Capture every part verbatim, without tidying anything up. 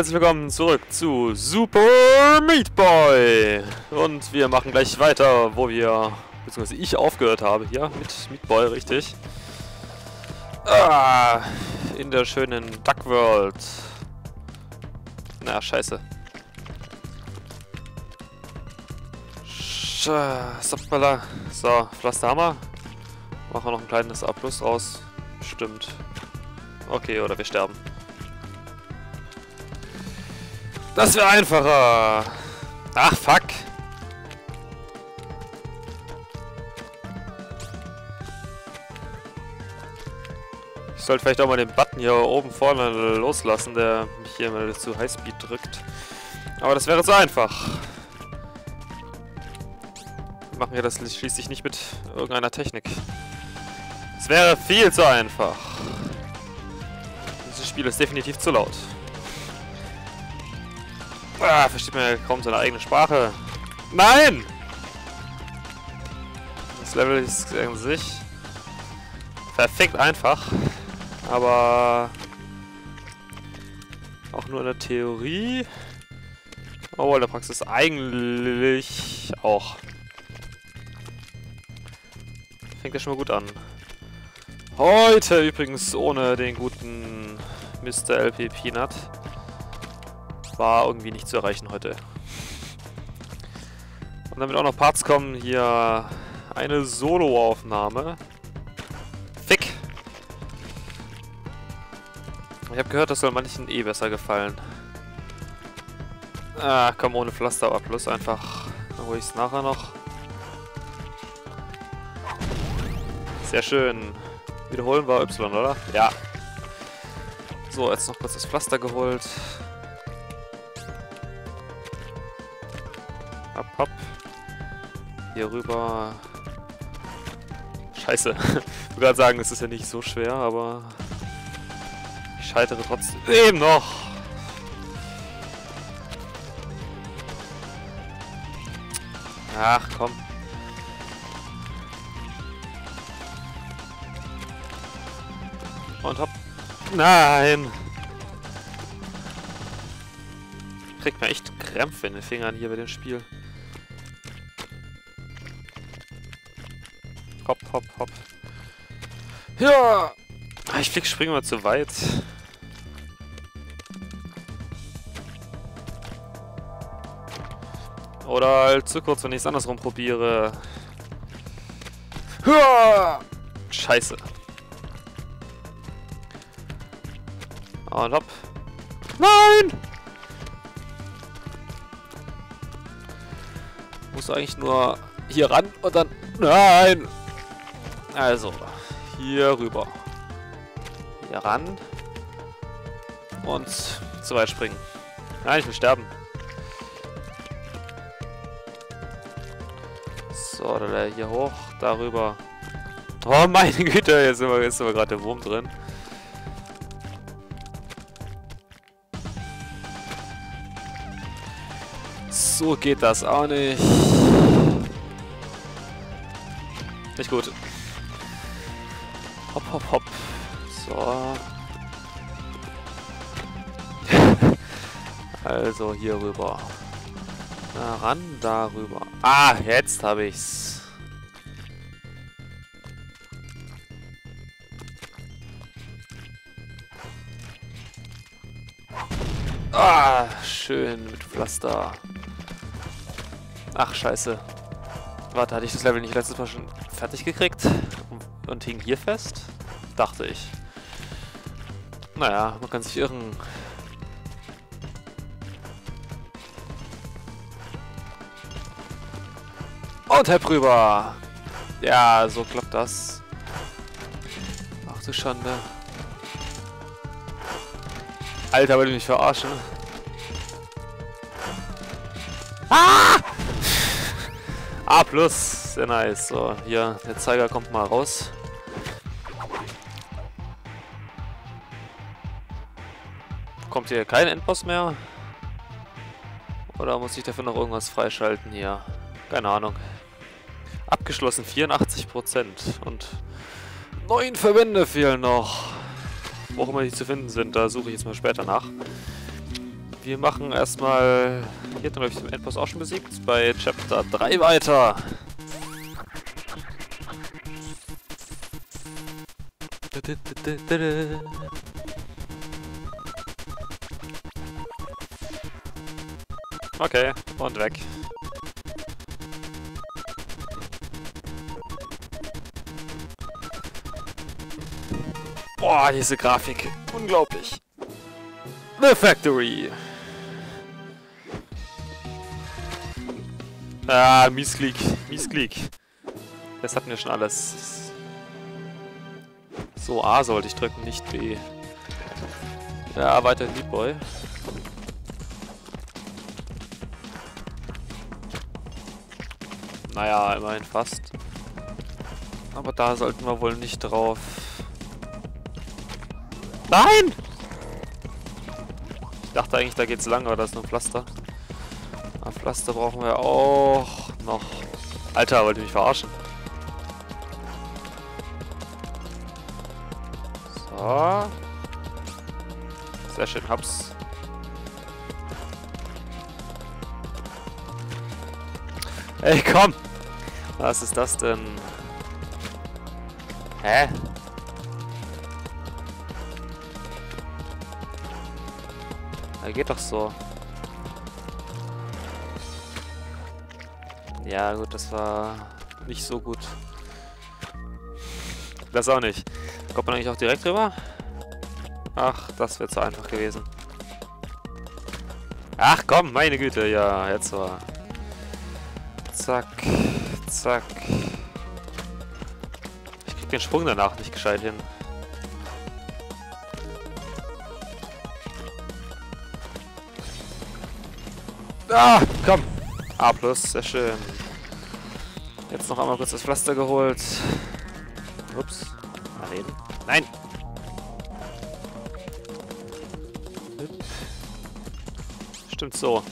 Herzlich willkommen zurück zu Super Meat Boy! Und wir machen gleich weiter, wo wir, beziehungsweise ich aufgehört habe hier mit Meat Boy, richtig. Ah, in der schönen Duck World. Na, scheiße. Stoppala. So, Pflaster haben wir. Machen wir noch ein kleines A+ aus. Stimmt. Okay, oder wir sterben. Das wäre einfacher! Ach, fuck! Ich sollte vielleicht auch mal den Button hier oben vorne loslassen, der mich hier mal zu Highspeed drückt. Aber das wäre zu einfach. Wir machen ja das schließlich nicht mit irgendeiner Technik. Es wäre viel zu einfach. Dieses Spiel ist definitiv zu laut. Ah, versteht man ja kaum seine eigene Sprache. Nein! Das Level ist an sich perfekt einfach, aber auch nur in der Theorie. Obwohl in der Praxis eigentlich auch. Fängt ja schon mal gut an. Heute übrigens ohne den guten Mister L P Peanut. War irgendwie nicht zu erreichen heute. Und damit auch noch Parts kommen, hier eine Solo-Aufnahme. Fick! Ich habe gehört, das soll manchen eh besser gefallen. Ah, komm, ohne Pflaster, aber plus einfach. Dann hole ich es nachher noch. Sehr schön. Wiederholen war Y, oder? Ja. So, jetzt noch kurz das Pflaster geholt. Hopp. Hier rüber. Scheiße. Ich würde gerade sagen, es ist ja nicht so schwer, aber ich scheitere trotzdem eben noch. Ach komm. Und hopp. Nein. Kriegt man echt Krämpfe in den Fingern hier bei dem Spiel. Hopp, hopp, hopp. Ja! Ich flieg, springe mal zu weit. Oder halt zu kurz, wenn ich es andersrum probiere. Ja! Scheiße. Und hopp. Nein! Muss eigentlich nur hier ran und dann... Nein! Also, hier rüber. Hier ran. Und zu weit springen. Nein, ich will sterben. So, hier hoch, darüber. Oh meine Güte, jetzt sind wir, jetzt sind wir gerade der Wurm drin. So geht das auch nicht. Nicht gut. Hopp, hopp, hopp. So. Also hier rüber. Da ran, darüber. Ah, jetzt habe ich's. Ah, schön mit Pflaster. Ach, scheiße. Warte, hatte ich das Level nicht letztes Mal schon fertig gekriegt? Und hing hier fest? Dachte ich. Naja, man kann sich irren. Und halb rüber! Ja, so klappt das. Ach du Schande. Alter, will ich mich verarschen? Ah! A plus, sehr nice. So, hier, der Zeiger kommt mal raus. Kommt hier kein Endboss mehr? Oder muss ich dafür noch irgendwas freischalten hier? Keine Ahnung. Abgeschlossen vierundachtzig Prozent und neun Verbände fehlen noch. Wo auch immer die zu finden sind, da suche ich jetzt mal später nach. Wir machen erstmal, hier hatten wir, glaube ich, den Endboss auch schon besiegt, bei Chapter drei weiter. Okay, und weg. Boah, diese Grafik. Unglaublich. The Factory. Ah, Miesklick. Miesklick. Das hatten wir schon alles. So, A sollte ich drücken, nicht B. Ja, weiter in Meat Boy. Naja, immerhin fast. Aber da sollten wir wohl nicht drauf. Nein! Ich dachte eigentlich, da geht's lang, aber da ist nur ein Pflaster. Ein Pflaster brauchen wir auch noch. Alter, wollt ihr mich verarschen? So. Sehr schön, hab's. Ey, komm! Was ist das denn? Hä? Er geht doch so. Ja, gut, das war nicht so gut. Das auch nicht. Kommt man eigentlich auch direkt rüber? Ach, das wäre zu einfach gewesen. Ach komm, meine Güte, ja, jetzt war. Zack, zack. Ich krieg den Sprung danach nicht gescheit hin. Ah, komm! A plus, sehr schön. Jetzt noch einmal kurz das Pflaster geholt. Ups. Daneben. Nein! Stimmt so.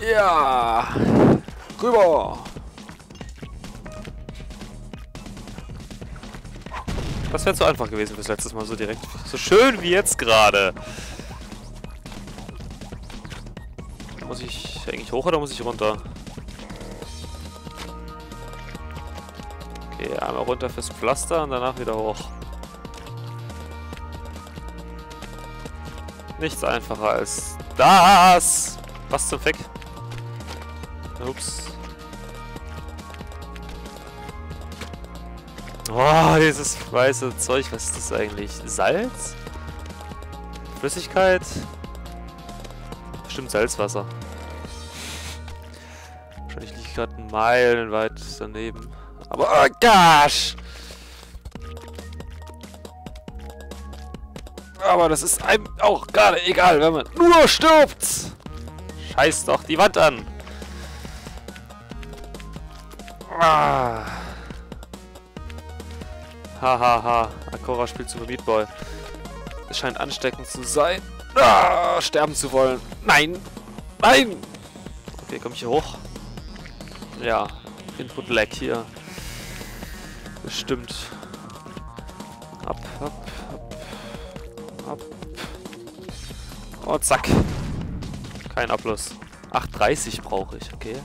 Ja! Rüber! Das wäre zu einfach gewesen fürs letztes Mal, so direkt. So schön wie jetzt gerade. Muss ich eigentlich hoch oder muss ich runter? Okay, einmal runter fürs Pflaster und danach wieder hoch. Nichts einfacher als das! Was zum Fick? Ups. Oh, dieses weiße Zeug, was ist das eigentlich? Salz? Flüssigkeit? Bestimmt Salzwasser. Wahrscheinlich liegt gerade meilenweit daneben. Aber oh gosh! Aber das ist einem auch gerade egal, wenn man nur stirbt! Scheiß doch die Wand an! Hahaha, ha, ha. Akora spielt Super Meat Boy. Es scheint ansteckend zu sein. Ah, sterben zu wollen. Nein! Nein! Okay, komm ich hier hoch? Ja, Input-Lag hier. Bestimmt. Ab, ab, ab. Ab. Oh, zack. Kein Abschluss. acht dreißig brauche ich, okay.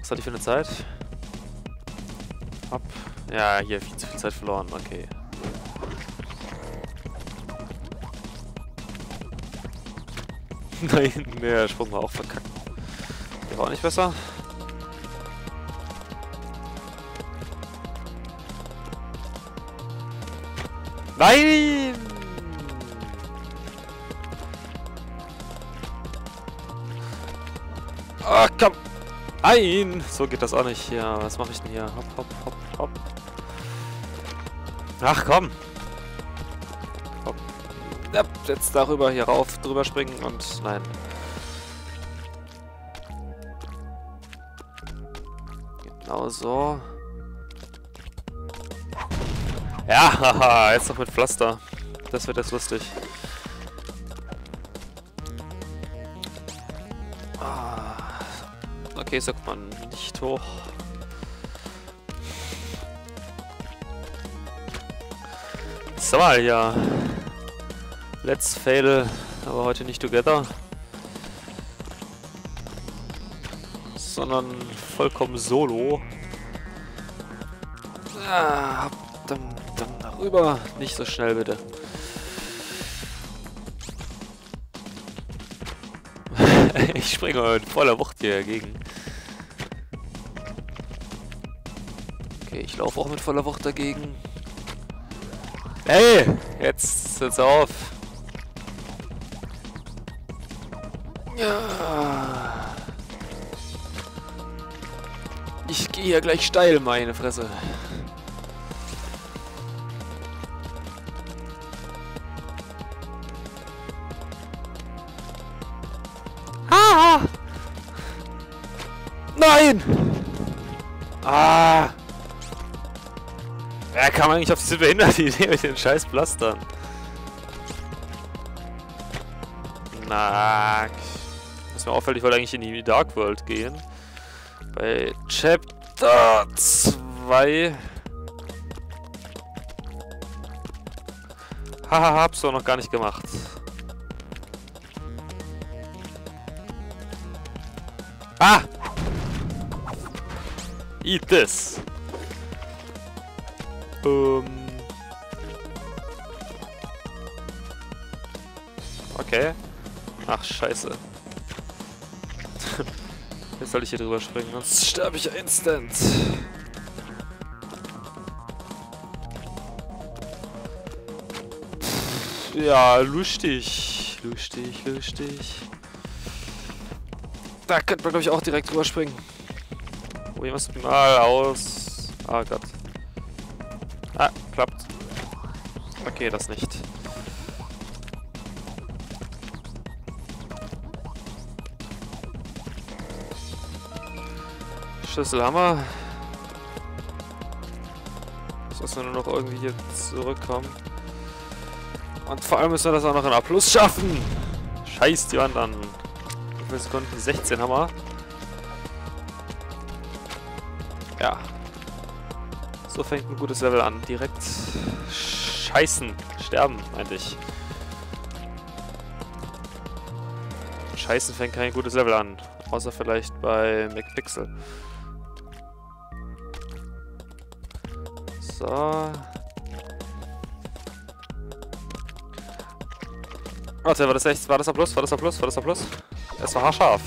Was hatte ich für eine Zeit? Ab. Ja, hier viel zu viel Zeit verloren, okay. Nein, der Sprung war auch verkackt. Der war auch nicht besser. Nein! Ah, komm! Nein! So geht das auch nicht hier. Ja, was mache ich denn hier? Hopp, hopp, hopp, hopp. Ach komm! Jetzt darüber hier rauf, drüber springen und nein. Genau so. Ja, haha, jetzt noch mit Pflaster. Das wird jetzt lustig. Okay, so kommt man nicht hoch. So, ja. Let's fail aber heute nicht together, sondern vollkommen solo. Ah, dann, dann darüber, nicht so schnell bitte. Ich springe heute voller Wucht hier dagegen. Okay, ich laufe auch mit voller Wucht dagegen. Hey, jetzt setz auf. Ja. Ich gehe hier gleich steil, meine Fresse. Ah! Nein! Ah! Wer kam eigentlich auf diese behinderte Idee mit den scheiß Blastern? Na, ist mir auffällig, ich wollte eigentlich in die Dark World gehen. Bei Chapter zwei. Haha, hab's doch noch gar nicht gemacht. Ah! Eat this! Ähm. Okay. Ach, scheiße. Jetzt soll ich hier drüber springen, sonst sterbe ich instant. Pff, ja, lustig. Lustig, lustig. Da könnte man, glaube ich, auch direkt drüber springen. Probieren wir es mal aus. Ah Gott. Ah, klappt. Okay, das nicht. Schlüsselhammer. Das müssen wir nur noch irgendwie hier zurückkommen. Und vor allem müssen wir das auch noch in A Plus schaffen. Scheiß die anderen. Sekunden sechzehn haben wir. Ja. So fängt ein gutes Level an. Direkt scheißen. Sterben, meinte ich. Scheißen fängt kein gutes Level an. Außer vielleicht bei McPixel. So. Warte, war das echt? War das ein Plus? War das ein Plus? War das ein Plus? Es war haarscharf.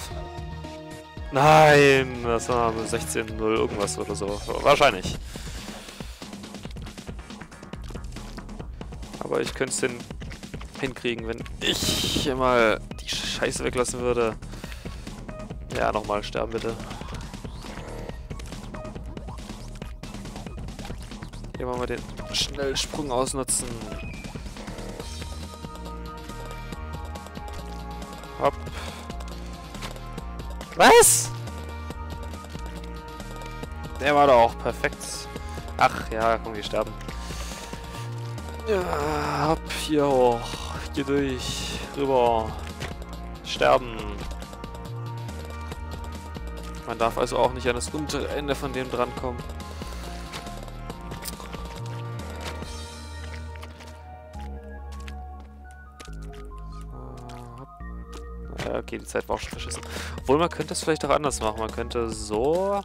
Nein, das war sechzehn null irgendwas oder so. Wahrscheinlich. Aber ich könnte es hin hinkriegen, wenn ich hier mal die Scheiße weglassen würde. Ja, nochmal sterben bitte. Hier mal den Schnellsprung ausnutzen. Hopp. Was? Der war doch auch perfekt. Ach ja, komm, wir sterben. Ja, ab hier hoch. Geh durch. Rüber. Sterben. Man darf also auch nicht an das untere Ende von dem drankommen. Okay, die Zeit war auch schon verschissen. Obwohl, man könnte es vielleicht auch anders machen. Man könnte so...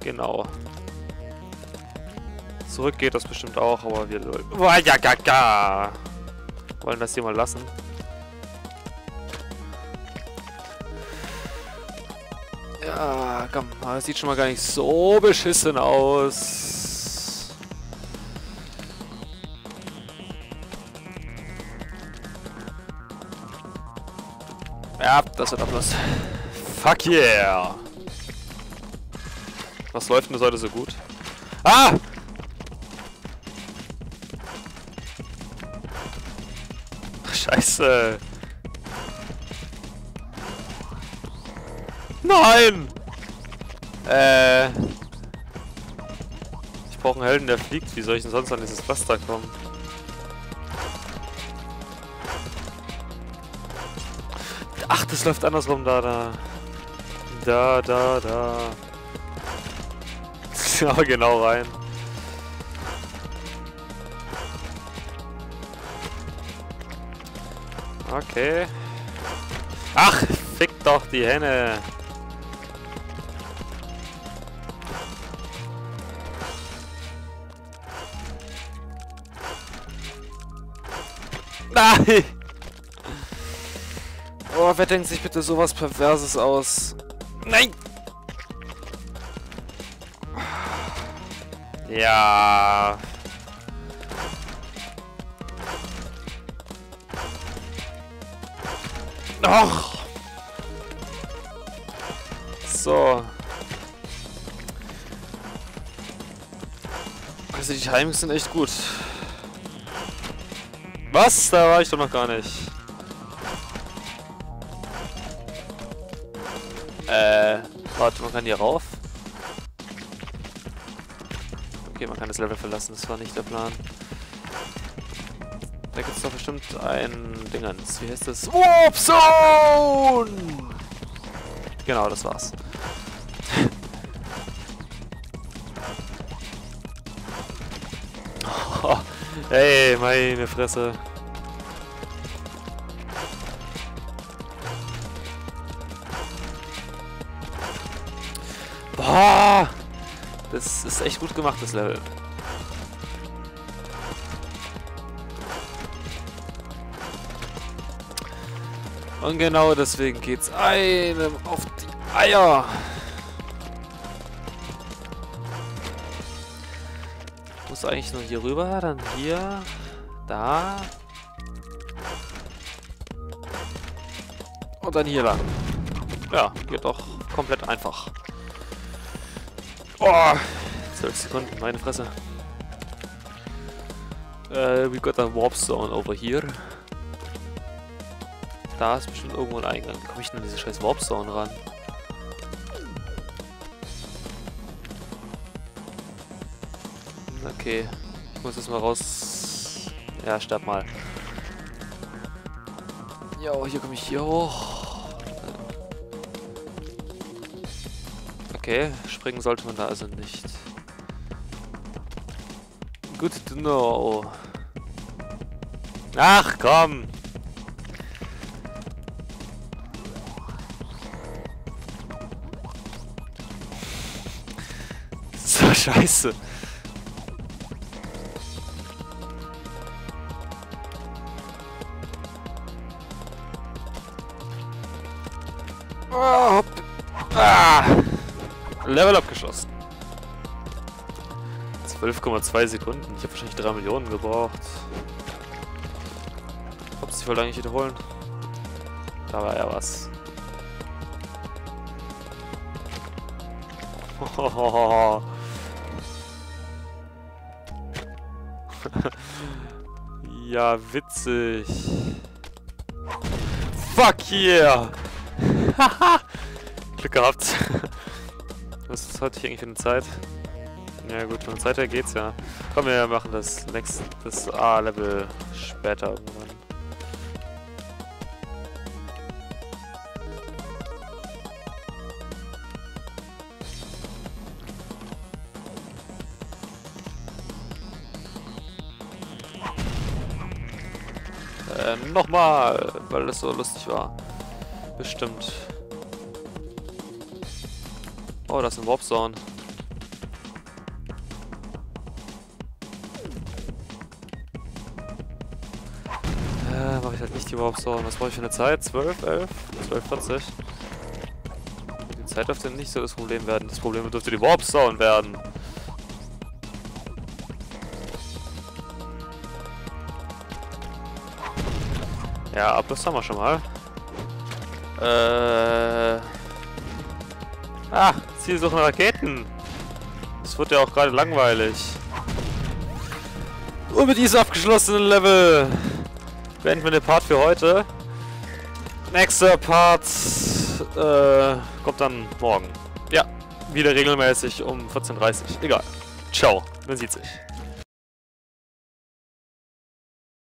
Genau. Zurück geht das bestimmt auch, aber wir... Wollen das hier mal lassen. Ja, komm. Das sieht schon mal gar nicht so beschissen aus. Ja, das wird Abschluss. Fuck yeah! Was läuft denn das heute so gut? Ah! Scheiße! Nein! Äh... Ich brauche einen Helden, der fliegt. Wie soll ich denn sonst an dieses Pflaster kommen? Ach, das läuft andersrum, da, da. Da, da, da. Ja, genau rein. Okay. Ach, fick doch die Henne. Nein! Oh, wer denkt sich bitte sowas Perverses aus? Nein! Ja. Doch! So. Also die Timings sind echt gut. Was? Da war ich doch noch gar nicht. Äh, warte, man kann hier rauf. Okay, man kann das Level verlassen, das war nicht der Plan. Da gibt es doch bestimmt ein Dingens. Wie heißt das? Warp Zone! Genau, das war's. Oh, ey, meine Fresse. Boah! Das ist echt gut gemacht, das Level. Und genau deswegen geht's einem auf die Eier. Muss eigentlich nur hier rüber, dann hier, da. Und dann hier lang. Ja, geht doch komplett einfach. Oh, zwölf Sekunden, meine Fresse. Uh, we got a Warp Zone over here. Da ist bestimmt irgendwo ein Eingang. Wie komme ich denn an diese scheiß Warp Zone ran? Okay. Ich muss jetzt mal raus. Ja, sterb mal. Jo, hier komme ich hier hoch. Okay, springen sollte man da also nicht. Good to know. Ach komm! Scheiße. Oh, hopp. Ah. Level abgeschossen. zwölf Komma zwei Sekunden. Ich habe wahrscheinlich drei Millionen gebraucht. Ups, ich wollte eigentlich wiederholen. Da war ja was. Hohohoho. Ja, witzig. Fuck yeah! Haha! Glück gehabt. Was ist heute eigentlich für eine Zeit? Ja gut, von der Zeit her geht's ja. Komm, wir machen das nächste, das A-Level später irgendwann. Ähm, nochmal, weil das so lustig war. Bestimmt. Oh, das ist ein Warp Zone. Äh, mach ich halt nicht die Warp Zone. Was brauche ich für eine Zeit? zwölf, elf, zwölf, vierzig. Die Zeit dürfte nicht so das Problem werden. Das Problem dürfte die Warp Zone werden. Ja, ab das haben wir schon mal. Äh. Ah, Ziel suchen Raketen. Das wird ja auch gerade langweilig. Und mit diesem abgeschlossenen Level beenden wir den Part für heute. Nächster Part äh, kommt dann morgen. Ja, wieder regelmäßig um vierzehn Uhr dreißig. Egal. Ciao, man sieht sich.